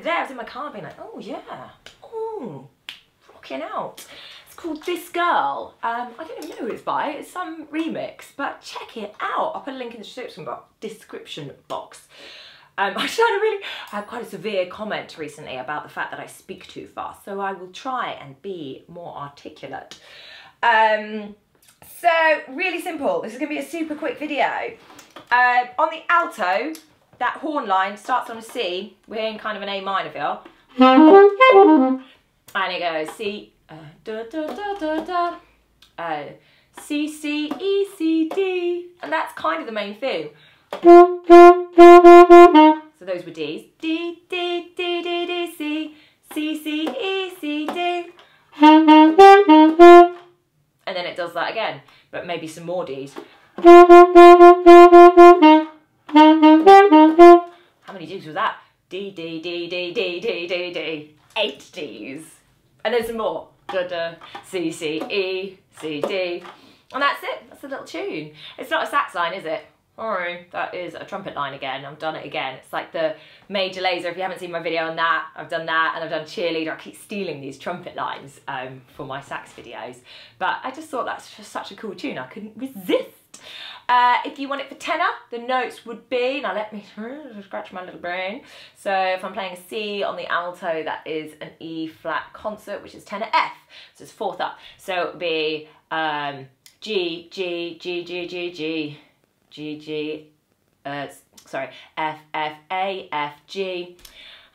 it there, I was in my car being like, oh yeah, oh, rocking out. It's called This Girl. I don't even know who it's by, it's some remix, but check it out. I'll put a link in the description box. I had quite a severe comment recently about the fact that I speak too fast, so I will try and be more articulate. So really simple, this is going to be a super quick video. On the alto, that horn line starts on a C, we're in kind of an A minor feel, and it goes C, da, da, da, da, da, C, C, E, C, D, and that's kind of the main thing. So those were D's. D, D, D, D, D, C, C, C, E, C, D. And then it does that again, but maybe some more D's. How many D's was that? D, D, D, D, D, D, D, D. 8 D's. And then some more. Da, da, C, C, E, C, D. And that's it. That's a little tune. It's not a sax line, is it? Oh, that is a trumpet line again. I've done it again. It's like the Major Laser. If you haven't seen my video on that, I've done that, and I've done Cheerleader. I keep stealing these trumpet lines for my sax videos, but I just thought that's just such a cool tune. I couldn't resist. If you want it for tenor, the notes would be, now let me scratch my little brain. So if I'm playing a C on the alto, that is an E flat concert, which is tenor F. So it's 4th up. So it would be G, G, G, G, G, G. G, G, sorry, F, F, A, F, G,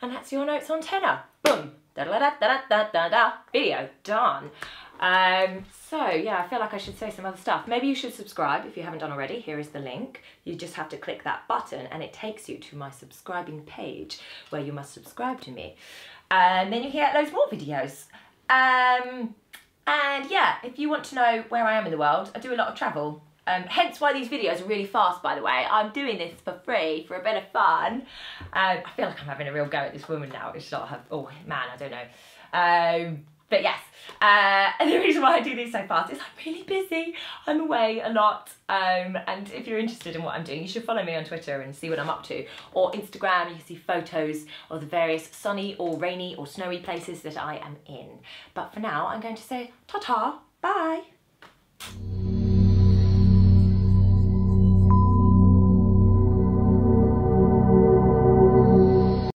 and that's your notes on tenor. Boom, da da da da da da da. Video done. So yeah, I feel like I should say some other stuff. Maybe you should subscribe if you haven't done already. Here is the link. You just have to click that button, and it takes you to my subscribing page where you must subscribe to me, and then you get loads more videos. And yeah, if you want to know where I am in the world, I do a lot of travel. Hence why these videos are really fast, by the way. I'm doing this for free, for a bit of fun. I feel like I'm having a real go at this woman now. It's not her, oh man, I don't know. But yes, and the reason why I do these so fast is I'm really busy. I'm away a lot. And if you're interested in what I'm doing, you should follow me on Twitter and see what I'm up to. Or Instagram, you can see photos of the various sunny or rainy or snowy places that I am in. But for now, I'm going to say ta-ta, bye.